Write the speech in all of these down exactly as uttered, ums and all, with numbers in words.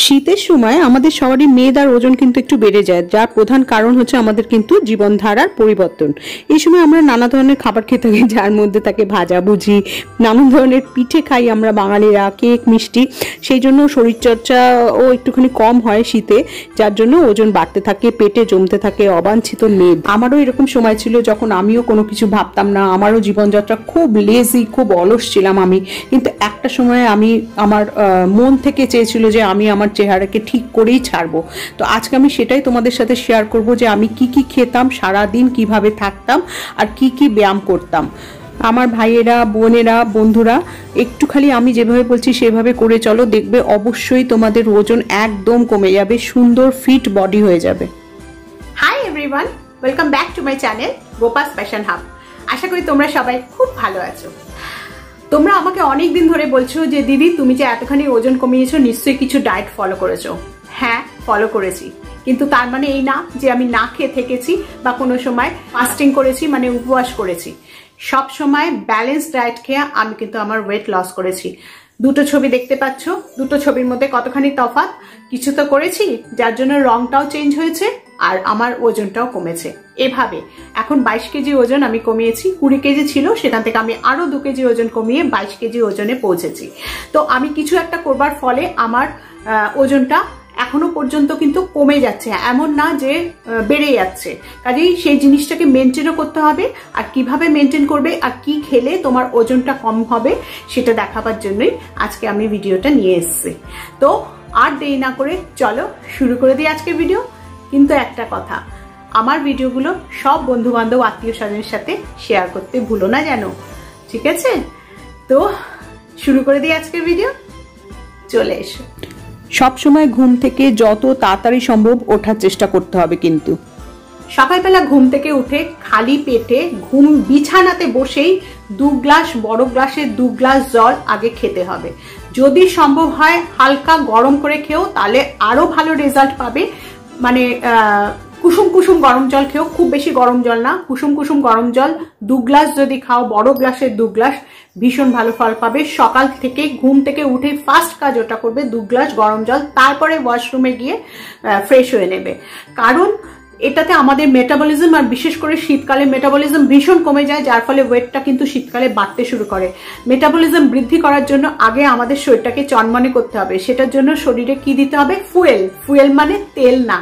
शीतेर समय आमादेर सबारই मेयाद आर ओजन किन्तु एकटु बेड़े जाय जार प्रधान कारण हच्छे आमादेर किन्तु जीवनधारार परिवर्तन। एई समय आमरा नाना धरनेर खाबार खेये थाकि जार मध्ये थाके भाजाभुजी नाना धरनेर पिठे खाई आमरा बांगालिरा केक मिष्टि सेई जोन्नो शरीरचर्चाओ एकटुखानि कम हय शीते जार जोन्नो ओजन बाड़ते थाके पेटे जमते थाके अबांछित मेद। आमारो एरकम समय छिलो जखन आमिओ कोनो किछु भाबताम ना आमारो जीवनयात्रा खूब लेजी खूब अलस छिलाम आमि किन्तु एकटा समय आमि आमार मन थेके चेयेछिलो जे आमि आमार चेहराके ठीक करेई छाड़बो। तो आजके आमि सेटाई तोमादेर साथे शेयार करबो जे आमि कि कि खेताम सारा दिन किभाबे थाकताम आर कि कि ब्यायाम करताम। आमार भाइयेरा बोनेरा बंधुरा एकटू खाली आमी जेभावे बोलছি সেভাবে করে চলো দেখবে অবশ্যই তোমাদের ওজন একদম কমে যাবে সুন্দর ফিট বডি হয়ে যাবে। Hi everyone, welcome back to my channel গোপাস fashion hub. আশা করি তোমরা সবাই খুব ভালো আছো। তোমরা আমাকে অনেক দিন ধরে বলছো যে দিদি তুমি যে এতখানি ওজন কমিয়েছো নিশ্চয়ই কিছু ডায়েট ফলো করেছো। হ্যাঁ ফলো করেছি, কিন্তু তার মানে এই না যে আমি না খেয়ে থেকেছি বা কোনো সময় ফাস্টিং করেছি মানে উপবাস করেছি। सब समय बैलेंस डाएट खेये वेट लॉस करेছি। দুটো ছবি দেখতে পাচ্ছ, দুটো ছবির মধ্যে কতখানি তফাৎ। কিছু তো করেছি যার জন্য রংটাও চেঞ্জ হয়েছে আর আমার ওজনটাও কমেছে। এভাবে এখন বাইশ কেজি ওজন আমি কমিয়েছি, কুড়ি কেজি ছিল সেখান থেকে আমি আরো দুই কেজি ওজন কমিয়ে বাইশ কেজি ওজনে পৌঁছেছি। তো আমি কিছু একটা করবার ফলে আমার ওজনটা এখনো পর্যন্ত কিন্তু কমে যাচ্ছে, এমন না যে বেড়ে যাচ্ছে। কাজেই সেই জিনিসটাকে মেইনটেইনও করতে হবে আর কিভাবে মেইনটেইন করবে আর কি খেলে তোমার ওজনটা কম হবে সেটা দেখাবার জন্যই আজকে আমি ভিডিওটা নিয়ে এসেছি। তো আর দেরি না করে চলো শুরু করে দিই আজকের ভিডিও। কিন্তু একটা কথা, আমার ভিডিওগুলো সব বন্ধু বান্ধব আত্মীয় স্বজনের সাথে শেয়ার করতে ভুলো না জানো, ঠিক আছে? তো শুরু করে দিই আজকের ভিডিও, চলে এসো। सब समय घुम थेके जत ताड़ाताड़ी सम्भव ओठार चेष्टा करते हबे। किन्तु सकाल बेला घुम थेके उठे खाली पेटे घुम बिछानाते बसेई दो ग्लास बड़ ग्लासे दो ग्लास जल आगे खेते हबे। यदि सम्भव हय हल्का गरम करे खेओ ताहले आरो भालो रेजाल्ट पाबे। माने कुसुम कुसुम गरम जल खेओ, खूब बेशी गरम जल ना, कुसुम कुसुम गरम जल दो ग्लास यदि खाओ बड़ ग्लासे दो ग्लास भीषण भालो फल पाबे। सकाल थेके घुम थेके उठे फास्ट काज ओटा करबे दो ग्लास गरम जल, तारपरे वाशरूमे गिये फ्रेश होये नेबे। कारण এটাতে আমাদের মেটাবলিজম আর বিশেষ করে শীতকালে মেটাবলিজম ভীষণ কমে যায়, যার ফলে ওয়েটটা কিন্তু শীতকালে বাড়তে শুরু করে। মেটাবলিজম বৃদ্ধি করার জন্য আগে আমাদের শরীরটাকে চনমনে করতে হবে। সেটার জন্য শরীরে কি দিতে হবে? ফুয়েল। ফুয়েল মানে তেল না,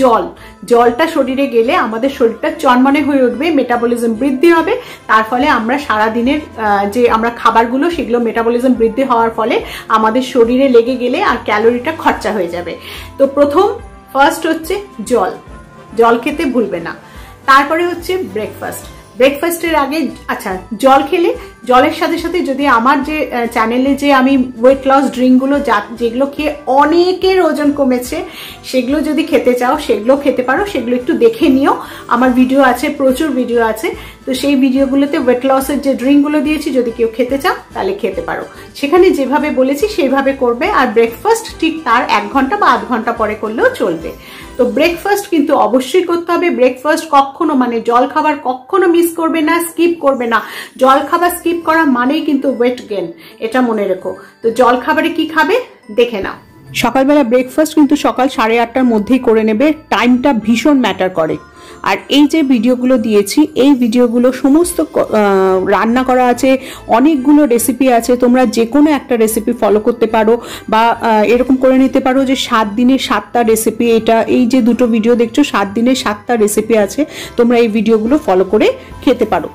জল। জলটা শরীরে গেলে আমাদের শরীরটা চনমনে হয়ে উঠবে, মেটাবলিজম বৃদ্ধি হবে। তার ফলে আমরা সারাদিনের যে আমরা খাবারগুলো সেগুলো মেটাবলিজম বৃদ্ধি হওয়ার ফলে আমাদের শরীরে লেগে গেলে আর ক্যালোরিটা খরচা হয়ে যাবে। তো প্রথম ফার্স্ট হচ্ছে জল, জল খেতে ভুলবে না। তারপরে হচ্ছে ব্রেকফাস্ট। ব্রেকফাস্টের আগে আচ্ছা জল খেলে, জলের সাথে সাথে যদি আমার যে চ্যানেলে যে আমি ওয়েট লস ড্রিঙ্কগুলো যেগুলো খেয়ে অনেকের ওজন কমেছে সেগুলো যদি খেতে চাও সেগুলো খেতে পারো, সেগুলো একটু দেখে নিও। আমার ভিডিও আছে, প্রচুর ভিডিও আছে। তো সেই ভিডিওগুলোতে ওয়েট লসের যে ড্রিঙ্কগুলো দিয়েছি যদি কেউ খেতে চাও তাহলে খেতে পারো। সেখানে যেভাবে বলেছি সেইভাবে করবে। আর ব্রেকফাস্ট ঠিক তার এক ঘন্টা বা আধ ঘন্টা পরে করলেও চলবে। তো ব্রেকফাস্ট কিন্তু অবশ্যই করতে হবে। ব্রেকফাস্ট কখনো মানে জল খাবার কখনো মিস করবে না, স্কিপ করবে না। জল খাবার স্কিপ করা মানেই কিন্তু ওয়েট গেইন, এটা মনে রেখো। তো জল খাবারে কি খাবে দেখে নাও। সকালবেলা ব্রেকফাস্ট কিন্তু সকাল সাড়ে আটটার মধ্যেই করে নেবে, টাইমটা ভীষণ ম্যাটার করে। আর এই যে ভিডিওগুলো দিয়েছি এই ভিডিওগুলো সমস্ত রান্না করা আছে, অনেকগুলো রেসিপি আছে। তোমরা যে কোনো একটা রেসিপি ফলো করতে পারো বা এরকম করে নিতে পারো যে সাত দিনে সাতটা রেসিপি। এটা এই যে দুটো ভিডিও দেখছো সাত দিনে সাতটা রেসিপি আছে, তোমরা এই ভিডিওগুলো ফলো করে খেতে পারো।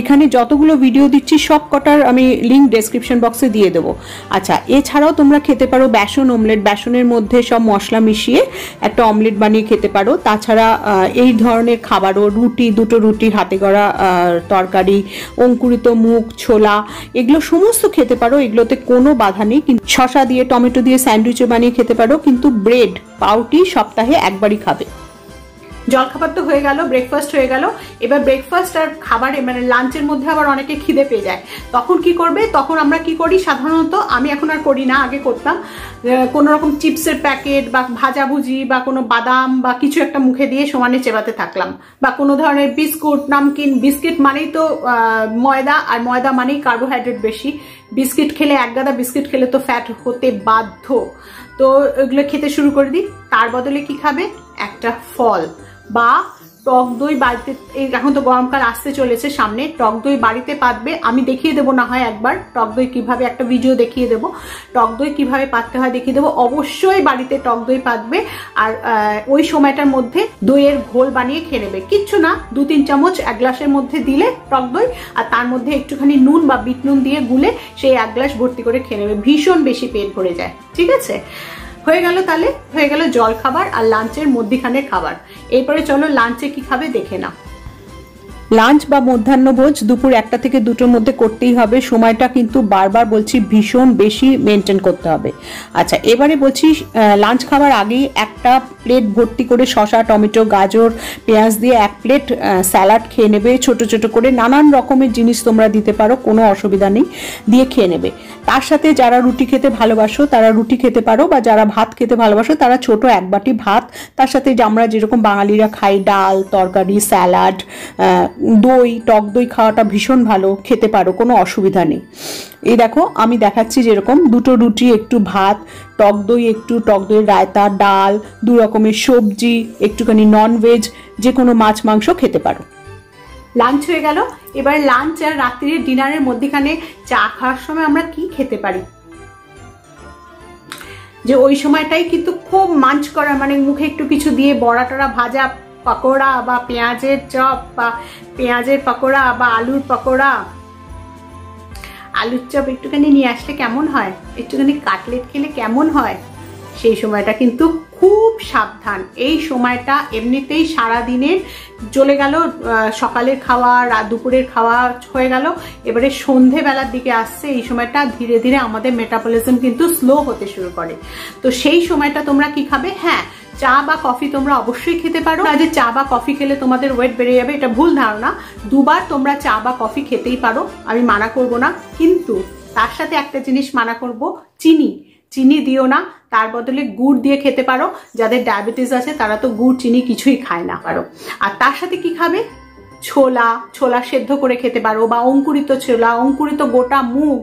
এখানে যতগুলো ভিডিও দিচ্ছি সব কটার আমি লিঙ্ক ডেসক্রিপশন বক্সে দিয়ে দেবো। আচ্ছা এছাড়াও তোমরা খেতে পারো বেসন অমলেট। বেসনের মধ্যে সব মশলা মিশিয়ে একটা অমলেট বানিয়ে খেতে পারো। তাছাড়া এই ধরনের খাবারও রুটি, দুটো রুটি, হাতে গড়া তরকারি, অঙ্কুরিত মুগ, ছোলা, এগুলো সমস্ত খেতে পারো, এগুলোতে কোনো বাধা নেই। কিন্তু শসা দিয়ে টমেটো দিয়ে স্যান্ডউইচও বানিয়ে খেতে পারো। কিন্তু ব্রেড পাউটি সপ্তাহে একবারই খাবে। জলখাবার তো হয়ে গেল, ব্রেকফাস্ট হয়ে গেল। এবার ব্রেকফাস্ট আর খাবারে মানে লাঞ্চের মধ্যে আবার অনেকে খিদে পেয়ে যায়, তখন কি করবে? তখন আমরা কি করি সাধারণত, আমি এখন আর করি না, আগে করতাম, কোনো রকম চিপসের প্যাকেট বা ভাজাভুজি বা কোনো বাদাম বা কিছু একটা মুখে দিয়ে সমানে চেবাতে থাকলাম, বা কোনো ধরনের বিস্কুট, নামকিন। বিস্কিট মানেই তো ময়দা, আর ময়দা মানেই কার্বোহাইড্রেট বেশি। বিস্কিট খেলে, এক গাদা বিস্কিট খেলে তো ফ্যাট হতে বাধ্য। तो এগুলো খেতে শুরু করে দিই। তার বদলে কি খাবে? একটা ফল বা টক দই বাড়িতে, এখন তো গরমকাল আসতে চলেছে সামনে, টক দই বাড়িতে পাতবে। আমি দেখিয়ে দেবো না হয় একবার টক দই কীভাবে, একটা ভিডিও দেখিয়ে দেবো টক দই কীভাবে পাততে হয় দেখিয়ে দেবো। অবশ্যই বাড়িতে টক দই পাতবে আর ওই সময়টার মধ্যে দইয়ের ঘোল বানিয়ে খেয়ে নেবে। কিচ্ছু না, দু তিন চামচ এক গ্লাসের মধ্যে দিলে টক দই, আর তার মধ্যে একটুখানি নুন বা বিট নুন দিয়ে গুলে সেই এক গ্লাস ভর্তি করে খেয়ে নেবে। ভীষণ বেশি পেট ভরে যায়। ঠিক আছে, হয়ে গেল। তাহলে হয়ে গেল জল খাবার আর লাঞ্চের মধ্যখানে খাবার। এরপরে চলো লাঞ্চে কি খাবে দেখে না। লাঞ্চ বা মধ্যাহ্নভোজ দুপুর একটা থেকে দুটোর মধ্যে করতেই হবে, সময়টা কিন্তু বারবার বলছি ভীষণ বেশি মেনটেন করতে হবে। আচ্ছা, এবারে বলছি লাঞ্চ খাবার আগেই একটা প্লেট ভর্তি করে শসা, টমেটো, গাজর, পেঁয়াজ দিয়ে এক প্লেট স্যালাড খেয়ে নেবে। ছোট ছোট করে নানান রকমের জিনিস তোমরা দিতে পারো, কোনো অসুবিধা নেই, দিয়ে খেয়ে নেবে। তার সাথে যারা রুটি খেতে ভালোবাসো তারা রুটি খেতে পারো, বা যারা ভাত খেতে ভালোবাসো তারা ছোট এক বাটি ভাত, তার সাথে আমরা যেরকম বাঙালিরা খাই ডাল, তরকারি, স্যালাড, দই, টক দই খাওয়াটা ভীষণ ভালো, খেতে পারো, কোনো অসুবিধা নেই। এই দেখো আমি দেখাচ্ছি, যেরকম দুটো রুটি, একটু ভাত, টক দই, একটু টক দইয়ের রায়তা, ডাল, দু রকমের সবজি, একটুখানি ননভেজ, যে কোনো মাছ মাংস খেতে পারো। লাঞ্চ হয়ে গেল। এবার লাঞ্চ আর রাত্রির ডিনারের মধ্যেখানে চা খাওয়ার সময় আমরা কি খেতে পারি, যে ওই সময়টাই কিন্তু খুব মাঞ্চ করা, মানে মুখে একটু কিছু দিয়ে বড়া টড়া ভাজা, পকোড়া বা পেঁয়াজের চপ বা পেঁয়াজের পকোড়া বা আলুর পকোড়া, আলুর চপ একটুখানি নিয়ে আসলে কেমন হয়, একটুখানি কাটলেট খেলে কেমন হয়। সেই সময়টা কিন্তু খুব সাবধান। এই সময়টা এমনিতেই সারাদিনের চলে গেল, সকালের খাওয়া, দুপুরের খাওয়া হয়ে গেল, এবারে সন্ধেবেলার দিকে আসছে। এই সময়টা ধীরে ধীরে আমাদের মেটাবলিজম কিন্তু স্লো হতে শুরু করে। তো সেই সময়টা তোমরা কি খাবে? হ্যাঁ, চা বা কফি তোমরা অবশ্যই খেতে পারো। আজ চা বা কফি খেলে তোমাদের ওয়েট বেড়ে যাবে, এটা ভুল ধারণা। দুবার তোমরা চা বা কফি খেতেই পারো, আমি মানা করব না, কিন্তু তার সাথে একটা জিনিস মানা করব, চিনি চিনি দিও না। তার বদলে গুড় দিয়ে খেতে পারো। যাদের ডায়াবেটিস আছে তারা তো গুড় চিনি কিছুই খায় না পারো। আর তার সাথে কি খাবে? ছোলা, ছোলা সেদ্ধ করে খেতে পারো, বা অঙ্কুরিত ছোলা, অঙ্কুরিত গোটা মুগ,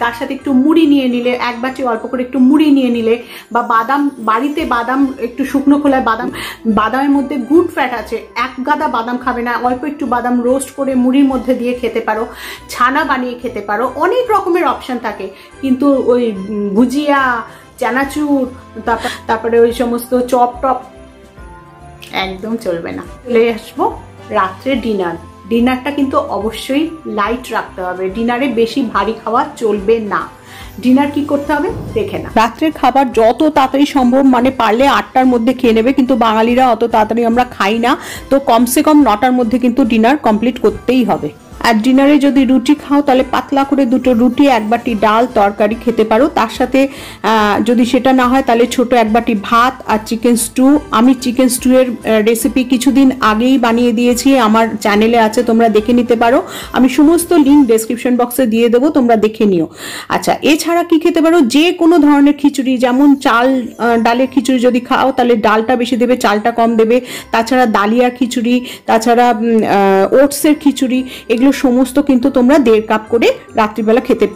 তার সাথে একটু মুড়ি নিয়ে নিলে, এক বাটি অল্প করে একটু মুড়ি নিয়ে নিলে, বা বাদাম, বাড়িতে বাদাম, একটু শুকনো খোলায় বাদাম, বাদামের মধ্যে গুড ফ্যাট আছে, এক গাদা বাদাম খাবে না, অল্প একটু বাদাম রোস্ট করে মুড়ির মধ্যে দিয়ে খেতে পারো, ছানা বানিয়ে খেতে পারো। অনেক রকমের অপশান থাকে, কিন্তু ওই ভুজিয়া, চানাচুর, তারপর তারপরে ওই সমস্ত চপ টপ একদম চলবে না। চলে আসবো রাত্রে ডিনার। ডিনারটা কিন্তু অবশ্যই লাইট রাখতে হবে, ডিনারে বেশি ভারী খাওয়া চলবে না। ডিনার কি করতে হবে দেখে না। রাত্রের খাবার যত তাড়াতাড়ি সম্ভব, মানে পারলে আটটার মধ্যে খেয়ে নেবে, কিন্তু বাঙালিরা অত তাড়াতাড়ি আমরা খাই না, তো কমসে কম নটার মধ্যে কিন্তু ডিনার কমপ্লিট করতেই হবে। আর ডিনারে যদি রুটি খাও তাহলে পাতলা করে দুটো রুটি, এক বাটি ডাল, তরকারি খেতে পারো। তার সাথে যদি সেটা না হয় তাহলে ছোট এক বাটি ভাত আর চিকেন স্টু। আমি চিকেন স্টুয়ের রেসিপি কিছুদিন আগেই বানিয়ে দিয়েছি, আমার চ্যানেলে আছে, তোমরা দেখে নিতে পারো। আমি সমস্ত লিঙ্ক ডেসক্রিপশন বক্সে দিয়ে দেবো, তোমরা দেখে নিও। আচ্ছা, এছাড়া কি খেতে পারো? যে কোনো ধরনের খিচুড়ি, যেমন চাল ডালের খিচুড়ি যদি খাও তাহলে ডালটা বেশি দেবে, চালটা কম দেবে। তাছাড়া ডালিয়ার খিচুড়ি, তাছাড়া ওটসের খিচুড়ি, এগুলো সমস্ত কিন্তু তোমরা দেড় কাপ করে রাত্রিবেলা খেতে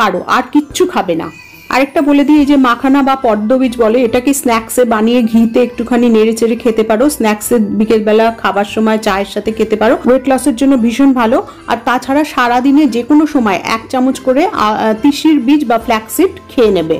পারো, আর কিচ্ছু খাবে না। আরেকটা বলে দিই, এই যে মাখানা বা পদ্মবীজ বলে, এটাকে স্ন্যাক্সে বানিয়ে ঘিতে একটুখানি নেড়ে চেড়ে খেতে পারো, স্ন্যাক্সে বিকেলবেলা খাবার সময় চায়ের সাথে খেতে পারো, ওয়েট লসের জন্য ভীষণ ভালো। আর তাছাড়া সারাদিনে যে কোনো সময় এক চামচ করে তিসির বীজ বা ফ্ল্যাক্সিড খেয়ে নেবে।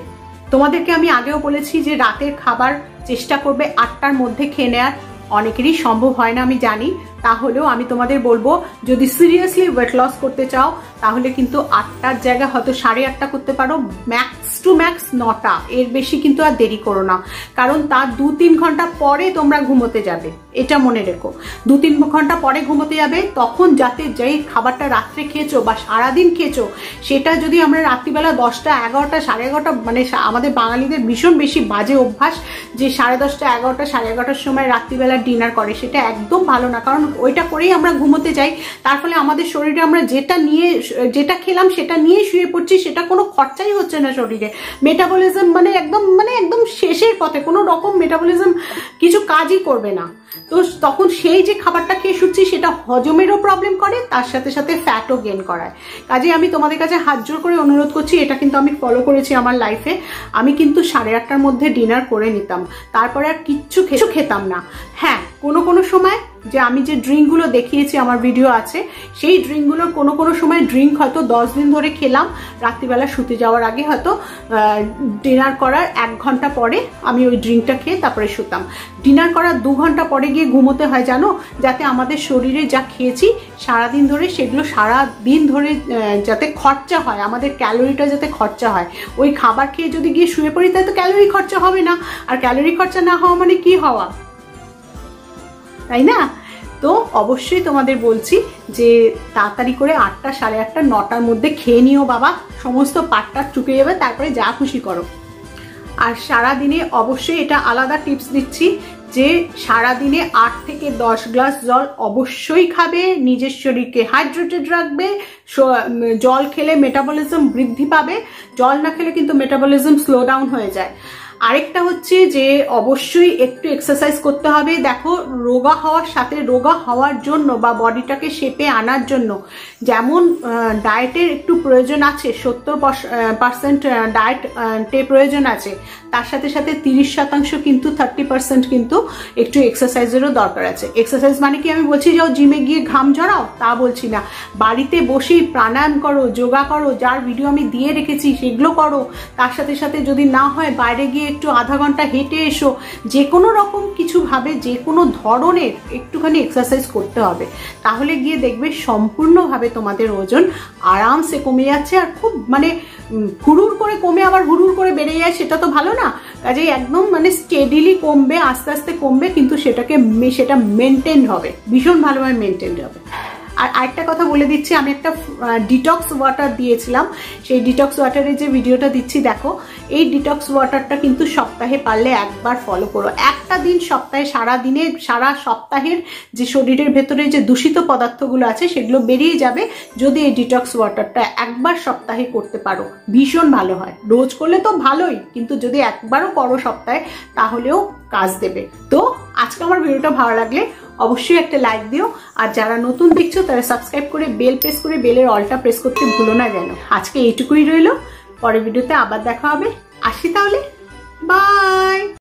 তোমাদেরকে আমি আগেও বলেছি যে রাতের খাবার চেষ্টা করবে আটটার মধ্যে খেয়ে নেওয়ার, অনেকেরই সম্ভব হয় না আমি জানি, তাহলেও আমি তোমাদের বলবো যদি সিরিয়াসলি ওয়েট লস করতে চাও তাহলে কিন্তু আটটার জায়গা হয়তো সাড়ে আটটা করতে পারো, ম্যাক্স টু ম্যাক্স নটা, এর বেশি কিন্তু আর দেরি করো না, কারণ তার দু তিন ঘন্টা পরে তোমরা ঘুমোতে যাবে, এটা মনে রেখো। দু তিন ঘন্টা পরে ঘুমোতে যাবে, তখন যাতে যেই খাবারটা রাত্রে খেয়েছো বা সারাদিন খেয়েছো সেটা যদি আমরা রাত্রিবেলা দশটা, এগারোটা, সাড়ে এগারোটা, মানে আমাদের বাঙালিদের ভীষণ বেশি বাজে অভ্যাস যে সাড়ে দশটা, এগারোটা, সাড়ে এগারোটার সময় রাত্রিবেলা ডিনার করে, সেটা একদম ভালো না, কারণ ওইটা করেই আমরা ঘুমোতে যাই। তার ফলে আমাদের শরীরে আমরা যেটা নিয়ে, যেটা খেলাম সেটা নিয়ে শুয়ে পড়ছি, সেটা কোনো খরচাই হচ্ছে না শরীরে, মেটাবলিজম মানে একদম, মানে একদম শেষের পথে, কোনো রকম মেটাবলিজম কিছু কাজই করবে না। তো তখন সেই যে খাবারটা খেয়ে শুচ্ছি সেটা হজমেরও প্রবলেম করে, তার সাথে সাথে ফ্যাটও গেইন করায়। কাজে আমি তোমাদের কাছে হাত জোড় করে অনুরোধ করছি, এটা কিন্তু আমি ফলো করেছি আমার লাইফে। আমি কিন্তু সাড়ে আটটার মধ্যে ডিনার করে নিতাম, তারপরে আর কিচ্ছু কিছু খেতাম না। হ্যাঁ, কোনো কোনো সময় যে আমি যে ড্রিঙ্কগুলো দেখিয়েছি আমার ভিডিও আছে, সেই ড্রিঙ্কগুলোর কোনো কোনো সময় ড্রিঙ্ক হয়তো দশ দিন ধরে খেলাম, রাত্রিবেলা শুতে যাওয়ার আগে হয়তো ডিনার করার এক ঘন্টা পরে আমি ওই ড্রিঙ্কটা খেয়ে তারপরে শুতাম। ডিনার করার দু ঘন্টা পরে গিয়ে ঘুমোতে হয়, জানো, যাতে আমাদের শরীরে যা খেয়েছি সারাদিন ধরে সেগুলো সারা দিন ধরে যাতে খরচা হয়, আমাদের ক্যালোরিটা যাতে খরচা হয়। ওই খাবার খেয়ে যদি গিয়ে শুয়ে পড়ি তাহলে তো ক্যালোরি খরচা হবে না, আর ক্যালোরি খরচা না হওয়া মানে কি হওয়া, তাই না? তো অবশ্যই তোমাদের বলছি যে তাড়াতাড়ি করে আটটা সাড়ে আটটা নটার মধ্যে খেয়ে নিও বাবা, সমস্ত পাটটা চুকে যাবে, তারপরে যা খুশি করো। আর সারাদিনে অবশ্যই এটা আলাদা টিপস দিচ্ছি যে সারাদিনে আট থেকে দশ গ্লাস জল অবশ্যই খাবে, নিজের শরীরকে হাইড্রেটেড রাখবে। জল খেলে মেটাবলিজম বৃদ্ধি পাবে, জল না খেলে কিন্তু মেটাবলিজম স্লো ডাউন হয়ে যায়। আরেকটা হচ্ছে যে অবশ্যই একটু এক্সারসাইজ করতে হবে। দেখো, রোগা হওয়ার সাথে রোগা হওয়ার জন্য বা বডিটাকে শেপে আনার জন্য যেমন ডায়েটের একটু প্রয়োজন আছে, সত্তর পার্সেন্ট ডায়েটে প্রয়োজন আছে, তার সাথে সাথে তিরিশ শতাংশ কিন্তু থার্টি পার্সেন্ট কিন্তু একটু এক্সারসাইজেরও দরকার আছে। এক্সারসাইজ মানে কি আমি বলছি যাও জিমে গিয়ে ঘাম ঝরাও তা বলছি না, বাড়িতে বসেই প্রাণায়াম করো, যোগা করো, যার ভিডিও আমি দিয়ে রেখেছি সেগুলো করো। তার সাথে সাথে যদি না হয় বাইরে গিয়ে একটু আধা ঘন্টা হেঁটে এসো, যে কোনো রকম কিছুভাবে যে কোনো ধরনের একটুখানি এক্সারসাইজ করতে হবে, তাহলে গিয়ে দেখবে সম্পূর্ণভাবে তোমাদের ওজন আরামসে কমে যাচ্ছে। আর খুব মানে হুড়ুর করে কমে আবার হুড়ুর করে বেড়ে যায় সেটা তো ভালো না, কাজেই একদম মানে স্টেডিলি কমবে, আস্তে আস্তে কমবে, কিন্তু সেটাকে সেটা মেনটেন হবে, ভীষণ ভালোভাবে মেনটেন হবে। আর আরেকটা কথা বলে দিচ্ছি, আমি একটা ডিটক্স ওয়াটার দিয়েছিলাম, সেই ডিটক্স ওয়াটারের যে ভিডিওটা দিচ্ছি দেখো, এই ডিটক্স ওয়াটারটা কিন্তু সপ্তাহে পারলে একবার ফলো করো। একটা দিন সপ্তাহে সারা দিনে সারা সপ্তাহের যে শরীরের ভেতরে যে দূষিত পদার্থগুলো আছে সেগুলো বেরিয়ে যাবে যদি এই ডিটক্স ওয়াটারটা একবার সপ্তাহে করতে পারো, ভীষণ ভালো হয়। রোজ করলে তো ভালোই, কিন্তু যদি একবারও করো সপ্তাহে তাহলেও কাজ দেবে। তো আজকে আমার ভিডিওটা ভালো লাগলে অবশ্যই একটা লাইক দিও, আর যারা নতুন দেখছো তারা সাবস্ক্রাইব করে বেল প্রেস করে বেলের অলটা প্রেস করতে ভুলো না যেন। আজকে এইটুকুই রইলো, পরের ভিডিওতে আবার দেখা হবে। আসি তাহলে, বাই।